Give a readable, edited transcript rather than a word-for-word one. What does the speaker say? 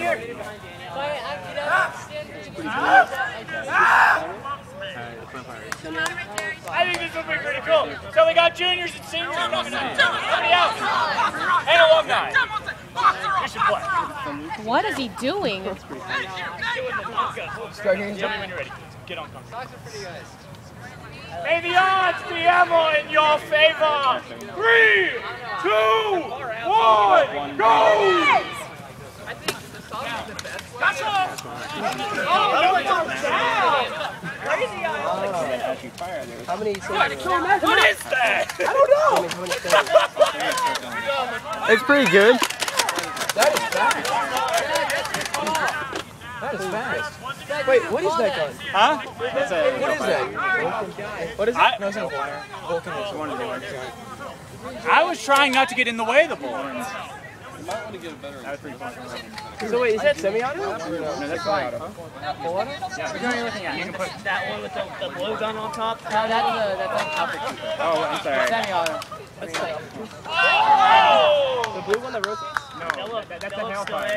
I think this will be pretty cool. So we got juniors and seniors coming out. And alumni. You should play. What is he doing? Start getting jumping when you're ready. Get on. May the odds be ever in your favor. 3, 2, 1, go! That's all! How many? What is that? I don't know! It's pretty good. That is fast. That is fast. Wait, what is that gun? Huh? What is that? What is it? No, it's a fire. I was trying not to get in the way of the bullhorns. I want to get a better one. So wait, is that semi-auto? No, that's semi-auto. Yeah. Which one are you looking at? You can put that one with the blowgun on top. No, that's oh, I'm sorry. Semi-auto. That's like... Oh! The blue one that rotates? No, that's the hellfire.